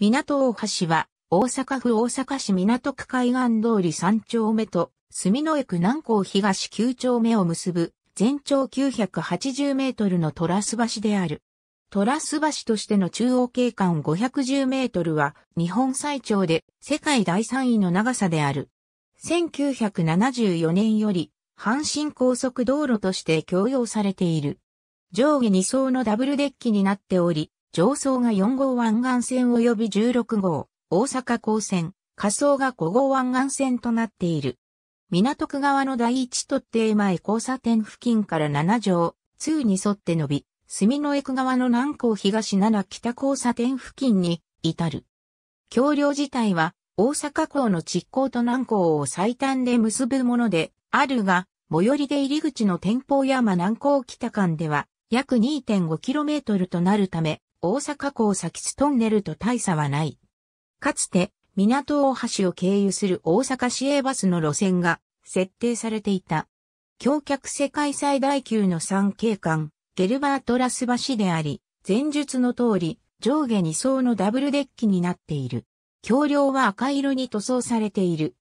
港大橋は、大阪府大阪市港区海岸通り3丁目と、住之江区南港東9丁目を結ぶ、全長980メートルのトラス橋である。トラス橋としての中央景観510メートルは、日本最長で、世界第3位の長さである。1974年より、阪神高速道路として供用されている。上下2層のダブルデッキになっており、上層が4号湾岸線及び16号、大阪港線、下層が5号湾岸線となっている。港区側の第一突堤前交差点付近から7条、通に沿って伸び、住之江区側の南港東7北交差点付近に至る。橋梁自体は大阪港の築港と南港を最短で結ぶものであるが、最寄りで入り口の天保山南港北間では約 2.5km となるため、大阪港砂掘トンネルと大差はない。かつて、港大橋を経由する大阪市営バスの路線が設定されていた。橋脚世界最大級の3景観。ゲルバートラス橋であり、前述の通り、上下2層のダブルデッキになっている。橋梁は赤色に塗装されている。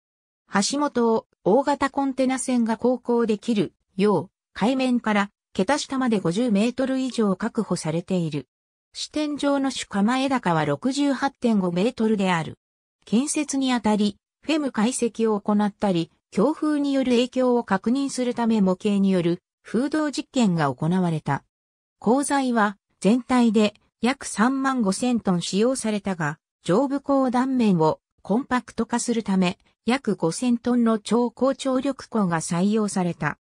橋元を大型コンテナ船が航行できるよう、海面から桁下まで50メートル以上確保されている。支店上の主構え高は 68.5 メートルである。建設にあたり、フェム解析を行ったり、強風による影響を確認するため模型による風洞実験が行われた。鋼材は全体で約35,000トン使用されたが、上部鋼断面をコンパクト化するため、約5,000トンの超高張力鋼が採用された。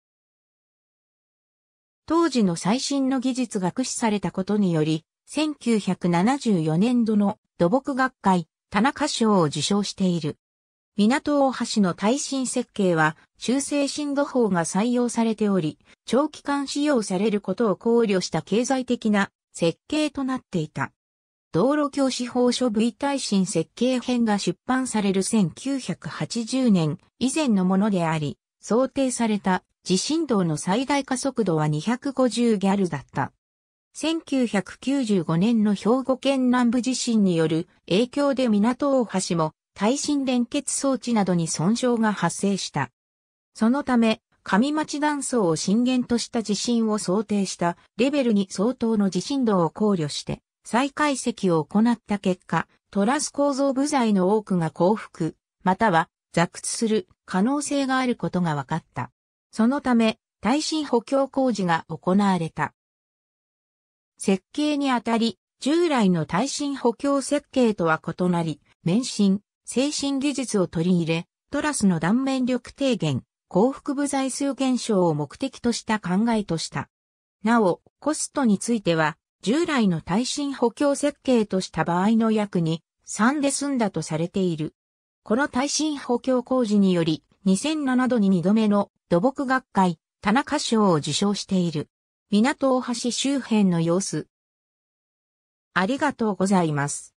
当時の最新の技術が駆使されたことにより、1974年度の土木学会田中賞を受賞している。港大橋の耐震設計は修正震度法が採用されており、長期間使用されることを考慮した経済的な設計となっていた。道路橋司法書 V 耐震設計編が出版される1980年以前のものであり、想定された地震動の最大加速度は250ギャルだった。1995年の兵庫県南部地震による影響で港大橋も耐震連結装置などに損傷が発生した。そのため、上町断層を震源とした地震を想定したレベルに相当の地震動を考慮して、再解析を行った結果、トラス構造部材の多くが降覆、または座屈する可能性があることが分かった。そのため、耐震補強工事が行われた。設計にあたり、従来の耐震補強設計とは異なり、免震、制震技術を取り入れ、トラスの断面力低減、降覆部材数減少を目的とした考えとした。なお、コストについては、従来の耐震補強設計とした場合の約2.3で済んだとされている。この耐震補強工事により、2007度に2度目の土木学会田中賞を受賞している。港大橋周辺の様子。ありがとうございます。